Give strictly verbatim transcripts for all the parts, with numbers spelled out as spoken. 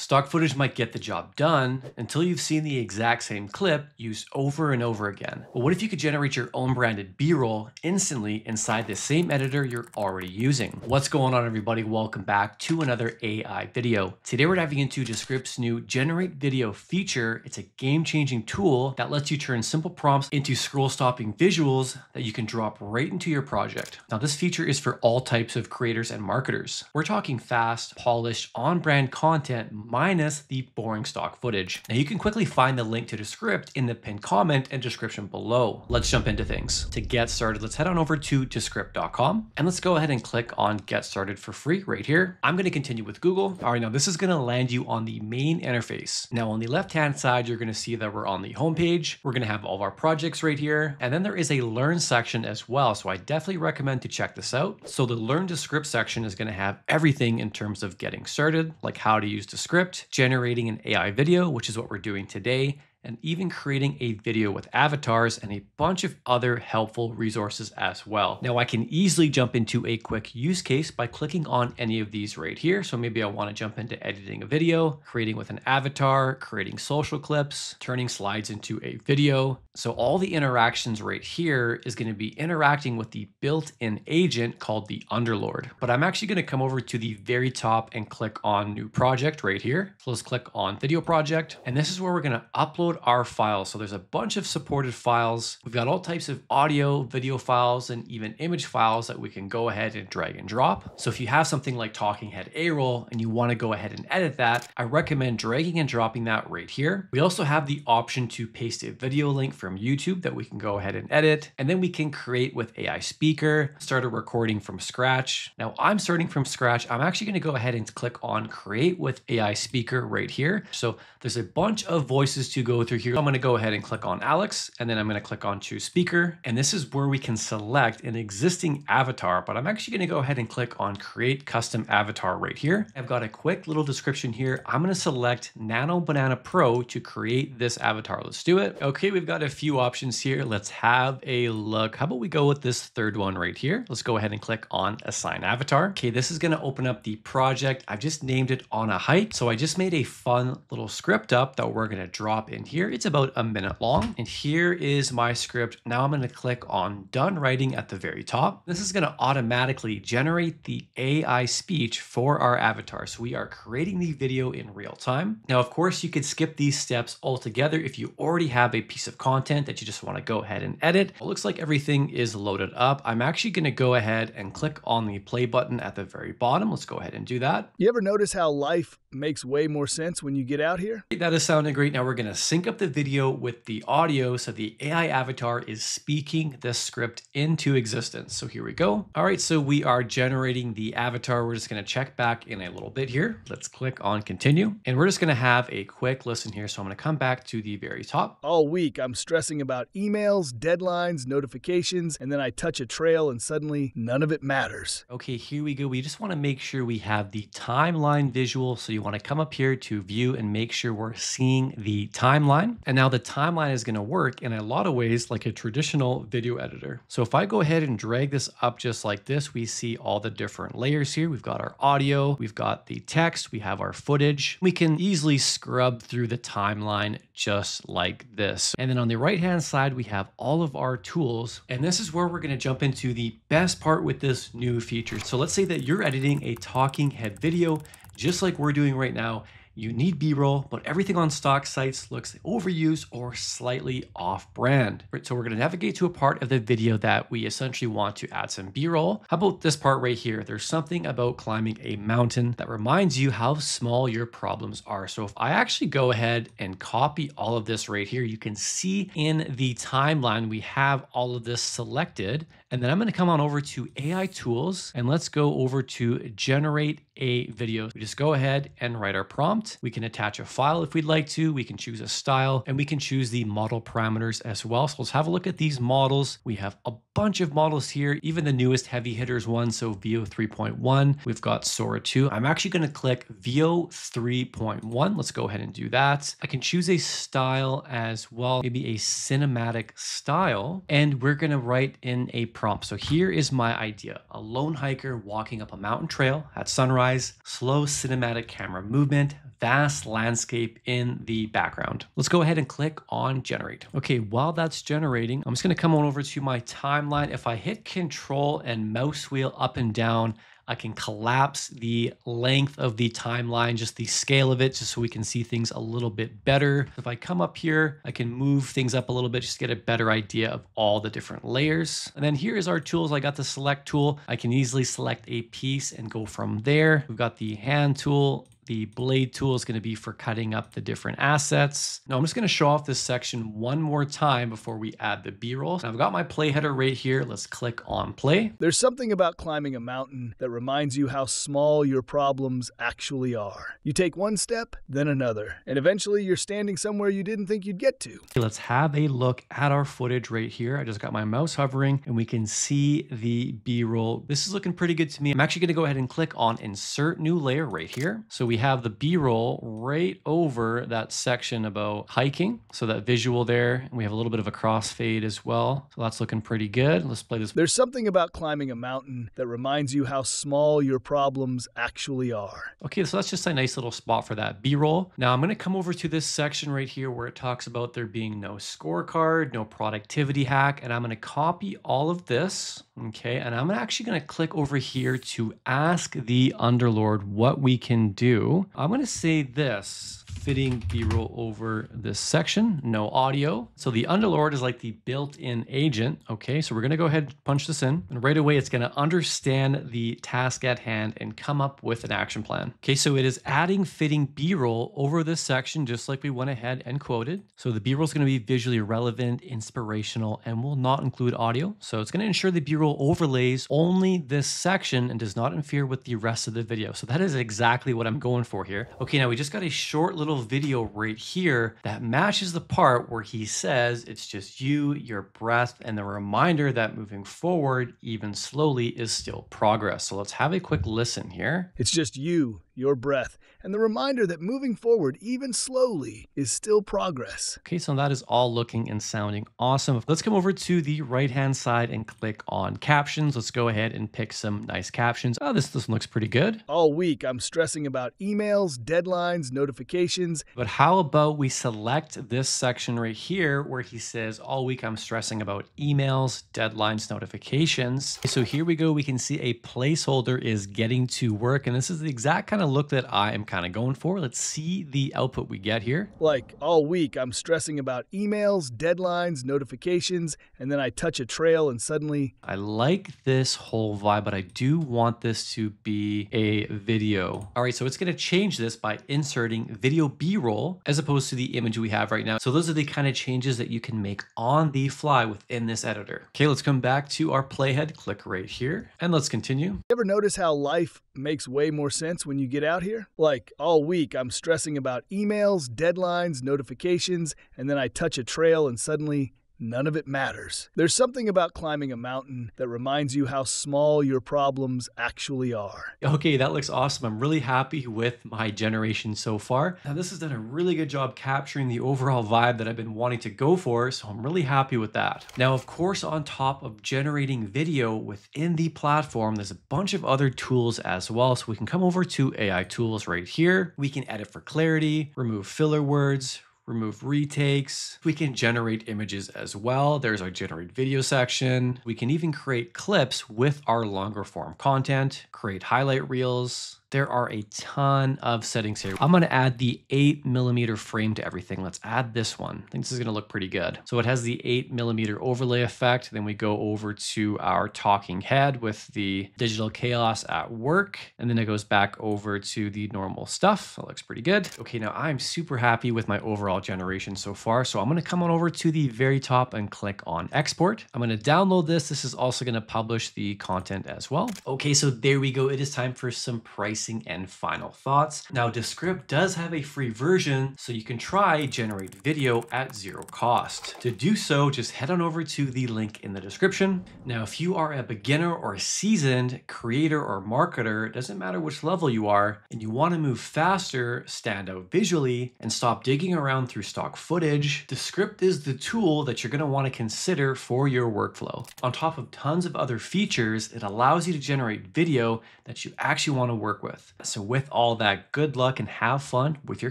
Stock footage might get the job done until you've seen the exact same clip used over and over again. But what if you could generate your own branded B-roll instantly inside the same editor you're already using? What's going on, everybody? Welcome back to another A I video. Today we're diving into Descript's new Generate Video feature. It's a game-changing tool that lets you turn simple prompts into scroll-stopping visuals that you can drop right into your project. Now, this feature is for all types of creators and marketers. We're talking fast, polished, on-brand content minus the boring stock footage. Now, you can quickly find the link to Descript in the pinned comment and description below. Let's jump into things. To get started, let's head on over to Descript dot com and let's go ahead and click on Get Started for free right here. I'm going to continue with Google. All right, now this is going to land you on the main interface. Now, on the left-hand side, you're going to see that we're on the homepage. We're going to have all of our projects right here. And then there is a Learn section as well. So I definitely recommend to check this out. So the Learn Descript section is going to have everything in terms of getting started, like how to use Descript, generating an A I video, which is what we're doing today, and even creating a video with avatars and a bunch of other helpful resources as well. Now, I can easily jump into a quick use case by clicking on any of these right here. So maybe I wanna jump into editing a video, creating with an avatar, creating social clips, turning slides into a video. So all the interactions right here is gonna be interacting with the built-in agent called the Underlord. But I'm actually gonna come over to the very top and click on New Project right here. So let's click on Video Project. And this is where we're gonna upload our files. So there's a bunch of supported files. We've got all types of audio, video files, and even image files that we can go ahead and drag and drop. So if you have something like talking head A-roll and you want to go ahead and edit that, I recommend dragging and dropping that right here. We also have the option to paste a video link from YouTube that we can go ahead and edit. And then we can create with A I Speaker, start a recording from scratch. Now, I'm starting from scratch. I'm actually going to go ahead and click on Create with A I Speaker right here. So there's a bunch of voices to go through here. I'm going to go ahead and click on Alex, and then I'm going to click on Choose Speaker. And this is where we can select an existing avatar, but I'm actually going to go ahead and click on Create Custom Avatar right here. I've got a quick little description here. I'm going to select Nano Banana Pro to create this avatar. Let's do it. Okay, we've got a few options here. Let's have a look. How about we go with this third one right here? Let's go ahead and click on Assign Avatar. Okay, this is going to open up the project. I've just named it On a Hike. So I just made a fun little script up that we're going to drop in here. It's about a minute long, and here is my script. Now I'm going to click on Done Writing at the very top. This is going to automatically generate the A I speech for our avatar. So we are creating the video in real time. Now, of course, you could skip these steps altogether if you already have a piece of content that you just want to go ahead and edit. It looks like everything is loaded up. I'm actually going to go ahead and click on the play button at the very bottom. Let's go ahead and do that. You ever notice how life makes way more sense when you get out here? That is sounding great. Now we're going to sync up the video with the audio so the A I avatar is speaking this script into existence. So here we go. All right, so we are generating the avatar. We're just going to check back in a little bit here. Let's click on Continue, and we're just going to have a quick listen here. So I'm going to come back to the very top. All week I'm stressing about emails, deadlines, notifications, and then I touch a trail and suddenly none of it matters. Okay, here we go. We just want to make sure we have the timeline visual. So you want to come up here to view and make sure we're seeing the timeline. And now the timeline is going to work in a lot of ways like a traditional video editor. So if I go ahead and drag this up just like this, we see all the different layers here. We've got our audio, we've got the text, we have our footage. We can easily scrub through the timeline just like this. And then on the right-hand side, we have all of our tools. And this is where we're going to jump into the best part with this new feature. So let's say that you're editing a talking head video, just like we're doing right now. You need B-roll, but everything on stock sites looks overused or slightly off-brand. Right, so we're going to navigate to a part of the video that we essentially want to add some B-roll. How about this part right here? There's something about climbing a mountain that reminds you how small your problems are. So if I actually go ahead and copy all of this right here, you can see in the timeline we have all of this selected. And then I'm going to come on over to A I Tools, and let's go over to Generate a Video. We just go ahead and write our prompt. We can attach a file if we'd like to. We can choose a style, and we can choose the model parameters as well. So let's have a look at these models. We have a bunch of models here, even the newest heavy hitters one. So V O three point one, we've got Sora two. I'm actually going to click V O three point one. Let's go ahead and do that. I can choose a style as well, maybe a cinematic style, and we're going to write in a prompt. So here is my idea: a lone hiker walking up a mountain trail at sunrise size, slow cinematic camera movement, vast landscape in the background. Let's go ahead and click on generate. Okay, while that's generating, I'm just gonna come on over to my timeline. If I hit control and mouse wheel up and down, I can collapse the length of the timeline, just the scale of it, just so we can see things a little bit better. If I come up here, I can move things up a little bit, just to get a better idea of all the different layers. And then here is our tools. I got the select tool. I can easily select a piece and go from there. We've got the hand tool. The blade tool is going to be for cutting up the different assets. Now I'm just going to show off this section one more time before we add the B-roll. I've got my play header right here. Let's click on play. There's something about climbing a mountain that reminds you how small your problems actually are. You take one step, then another, and eventually you're standing somewhere you didn't think you'd get to. Let's have a look at our footage right here. I just got my mouse hovering and we can see the B-roll. This is looking pretty good to me. I'm actually going to go ahead and click on insert new layer right here. So we have the B-roll right over that section about hiking. So that visual there, and we have a little bit of a crossfade as well. So that's looking pretty good. Let's play this. There's something about climbing a mountain that reminds you how small your problems actually are. Okay, so that's just a nice little spot for that B-roll. Now I'm gonna come over to this section right here where it talks about there being no scorecard, no productivity hack, and I'm gonna copy all of this. Okay, and I'm actually gonna click over here to ask the Underlord what we can do. I'm gonna say this, fitting B-roll over this section, no audio. So the Underlord is like the built-in agent. Okay, so we're gonna go ahead and punch this in. And right away, it's gonna understand the task at hand and come up with an action plan. Okay, so it is adding fitting B-roll over this section, just like we went ahead and quoted. So the B-roll is gonna be visually relevant, inspirational, and will not include audio. So it's gonna ensure the B-roll overlays only this section and does not interfere with the rest of the video. So that is exactly what I'm going for here. Okay, now we just got a short little video right here that matches the part where he says it's just you, your breath, and the reminder that moving forward, even slowly, is still progress. So let's have a quick listen here. It's just you, your breath, and the reminder that moving forward, even slowly, is still progress. Okay, so that is all looking and sounding awesome. Let's come over to the right-hand side and click on captions. Let's go ahead and pick some nice captions. Oh, this, this one looks pretty good. All week, I'm stressing about emails, deadlines, notifications. But how about we select this section right here where he says, all week, I'm stressing about emails, deadlines, notifications. So here we go. We can see a placeholder is getting to work. And this is the exact kind of look that I am kind of going for. Let's see the output we get here. Like all week, I'm stressing about emails, deadlines, notifications, and then I touch a trail and suddenly... I like this whole vibe, but I do want this to be a video. All right, so it's gonna change this by inserting video B-roll as opposed to the image we have right now. So those are the kind of changes that you can make on the fly within this editor. Okay, let's come back to our playhead, click right here, and let's continue. You ever notice how life makes way more sense when you get out here? Like all week, I'm stressing about emails, deadlines, notifications, and then I touch a trail and suddenly none of it matters. There's something about climbing a mountain that reminds you how small your problems actually are. Okay, that looks awesome. I'm really happy with my generation so far. Now this has done a really good job capturing the overall vibe that I've been wanting to go for, so I'm really happy with that. Now, of course, on top of generating video within the platform, there's a bunch of other tools as well. So we can come over to A I tools right here. We can edit for clarity, remove filler words, remove retakes. We can generate images as well. There's our generate video section. We can even create clips with our longer form content, create highlight reels. There are a ton of settings here. I'm gonna add the eight millimeter frame to everything. Let's add this one. I think this is gonna look pretty good. So it has the eight millimeter overlay effect. Then we go over to our talking head with the digital chaos at work. And then it goes back over to the normal stuff. That looks pretty good. Okay, now I'm super happy with my overall generation so far. So I'm gonna come on over to the very top and click on export. I'm gonna download this. This is also gonna publish the content as well. Okay, so there we go. It is time for some price and final thoughts. Now, Descript does have a free version, so you can try generate video at zero cost. To do so, just head on over to the link in the description. Now, if you are a beginner or seasoned creator or marketer, it doesn't matter which level you are, and you want to move faster, stand out visually, and stop digging around through stock footage, Descript is the tool that you're going to want to consider for your workflow. On top of tons of other features, it allows you to generate video that you actually want to work with. with. So with all that, good luck and have fun with your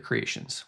creations.